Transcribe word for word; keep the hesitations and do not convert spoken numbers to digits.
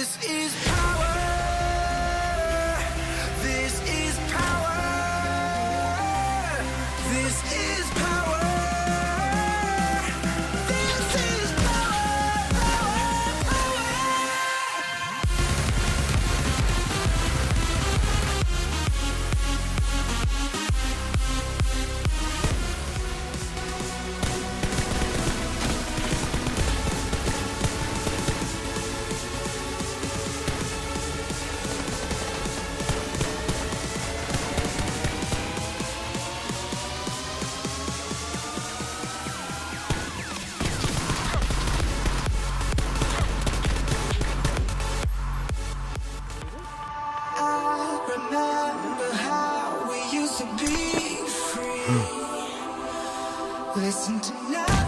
This is power. This is power. This is power. This is power. Power. Listen to now.